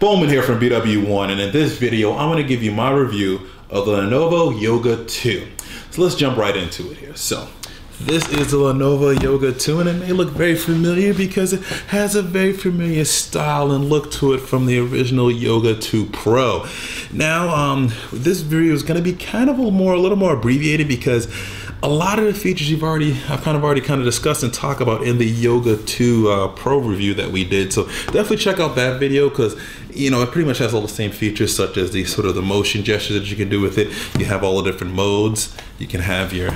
Bowman here from BW1, and in this video I'm going to give you my review of the Lenovo Yoga 2. So let's jump right into it here. So this is the Lenovo Yoga 2, and it may look very familiar because it has a very familiar style and look to it from the original Yoga 2 Pro. Now, this video is going to be kind of a little more abbreviated because a lot of the features I've already discussed and talked about in the Yoga 2 Pro review that we did. So definitely check out that video because, you know, it pretty much has all the same features, such as the sort of the motion gestures that you can do with it. You have all the different modes. You can have your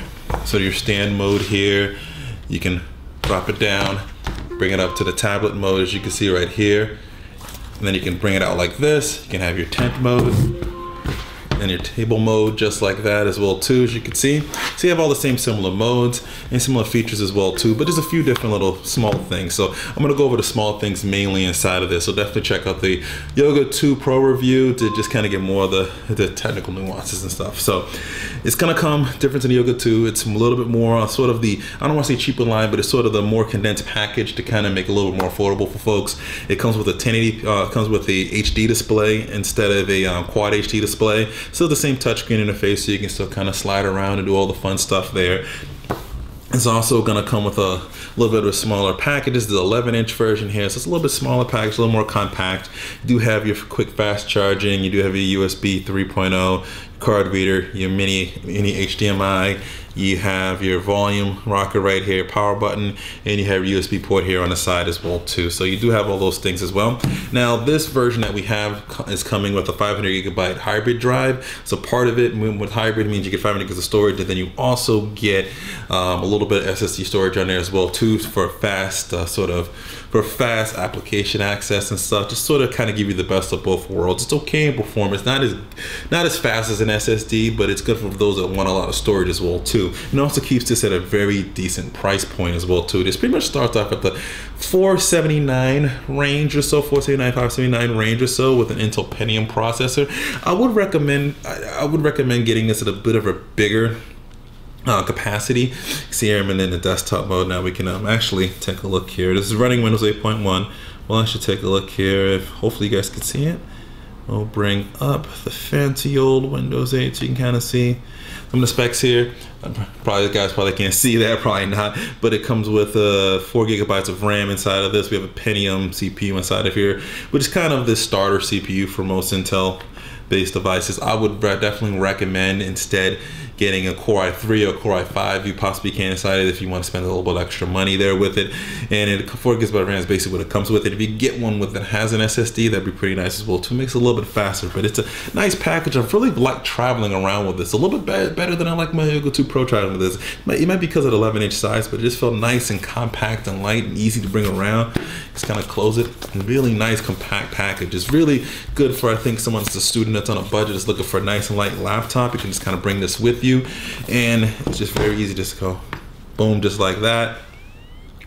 your stand mode here. You can drop it down, bring it up to the tablet mode, as you can see right here. And then you can bring it out like this. You can have your tent mode and your table mode just like that as well too, as you can see. So you have all the same similar modes and similar features as well too, but there's a few different little small things. So I'm gonna go over the small things mainly inside of this. So definitely check out the Yoga 2 Pro review to just kind of get more of the technical nuances and stuff. So it's gonna come different in the Yoga 2. It's a little bit more sort of the, I don't wanna say cheaper line, but it's sort of the more condensed package to kind of make it a little bit more affordable for folks. It comes with a 1080, comes with a HD display instead of a quad HD display. Still the same touchscreen interface, so you can still kind of slide around and do all the fun stuff there. It's also going to come with a little bit of a smaller package. This is the 11-inch version here, so it's a little bit smaller package, a little more compact. You do have your quick fast charging, you do have your USB 3.0 card reader, your mini HDMI, you have your volume rocker right here, power button, and you have your USB port here on the side as well too. So you do have all those things as well. Now this version that we have is coming with a 500 gigabyte hybrid drive. So part of it with hybrid means you get 500 gigs of storage, and then you also get a little bit of SSD storage on there as well too for fast for fast application access and stuff. Just sort of kind of give you the best of both worlds. It's okay in performance, not as fast as an SSD, but it's good for those that want a lot of storage as well too. And also keeps this at a very decent price point as well too. This pretty much starts off at the $479 range or so, $479, $579 range or so, with an Intel Pentium processor. I would recommend getting this at a bit of a bigger capacity. See here, I'm in the desktop mode now. We can actually take a look here. This is running Windows 8.1. We'll actually take a look here. If hopefully you guys can see it. We'll bring up the fancy old Windows 8 so you can kind of see some of the specs here. Probably you guys can't see that, probably not, but it comes with 4 gigabytes of RAM inside of this. We have a Pentium CPU inside of here, which is kind of the starter CPU for most Intel based devices. I would definitely recommend instead getting a Core i3 or Core i5 if you possibly can inside it, if you want to spend a little bit extra money there with it. And it 4 gigabytes RAM is basically what it comes with. And if you get one with that has an SSD, that'd be pretty nice as well too. It makes it a little bit faster, but it's a nice package. I really like traveling around with this a little bit better than I like my Yoga 2 Pro traveling with this. It might be because of the 11-inch size, but it just felt nice and compact and light and easy to bring around. Just kind of close it. Really nice compact package. It's really good for, I think, someone that's a student that's on a budget is looking for a nice and light laptop. You can just kind of bring this with you, and it's just very easy to just go boom, just like that,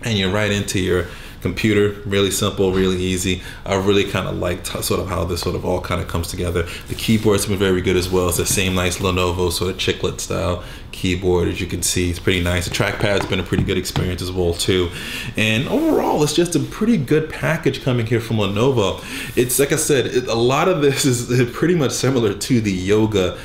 and you're right into your computer. Really simple, really easy. I really kind of like sort of how this sort of all kind of comes together. The keyboard's been very good as well. It's the same nice Lenovo sort of chiclet style keyboard, as you can see. It's pretty nice. The trackpad's been a pretty good experience as well too. And overall, it's just a pretty good package coming here from Lenovo. It's like I said, a lot of this is pretty much similar to the Yoga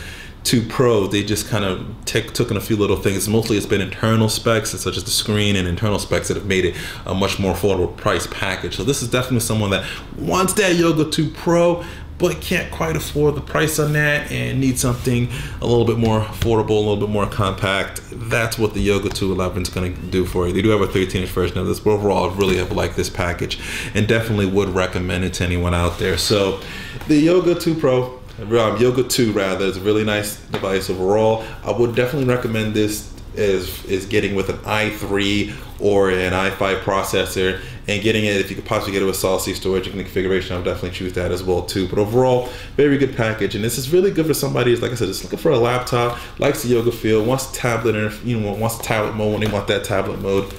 2 Pro. They just kind of took in a few little things. Mostly it's been internal specs, such as the screen and internal specs, that have made it a much more affordable price package. So this is definitely someone that wants that Yoga 2 Pro, but can't quite afford the price on that and need something a little bit more affordable, a little bit more compact. That's what the Yoga 2 11 is going to do for you. They do have a 13-inch version of this, but overall I really have liked this package and definitely would recommend it to anyone out there. So the Yoga 2 Pro, Yoga 2 rather, is a really nice device overall. I would definitely recommend this is getting with an i3 or an i5 processor, and getting it, if you could possibly get it with solid state storage and configuration, I would definitely choose that as well too. But overall, very good package, and this is really good for somebody who's, like I said, just looking for a laptop, likes the yoga feel, wants the tablet, you know, wants the tablet mode when they want that tablet mode.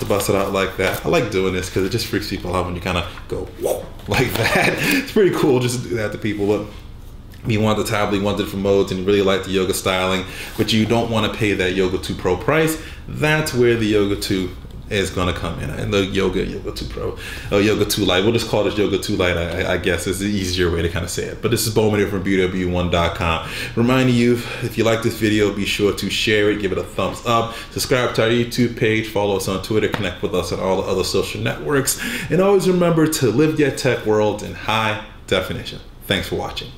To bust it out like that. I like doing this because it just freaks people out when you kind of go whoa like that. It's pretty cool just to do that to people. But you want the tablet, you want different modes, and you really like the yoga styling, but you don't want to pay that Yoga 2 Pro price. That's where the Yoga 2 is going to come in. And the Yoga 2 Pro, Yoga 2 Lite, we'll just call this Yoga 2 Lite, I guess is the easier way to kind of say it. But this is Bowman here from BW1.com. Reminding you, if you like this video, be sure to share it, give it a thumbs up, subscribe to our YouTube page, follow us on Twitter, connect with us on all the other social networks, and always remember to live your tech world in high definition. Thanks for watching.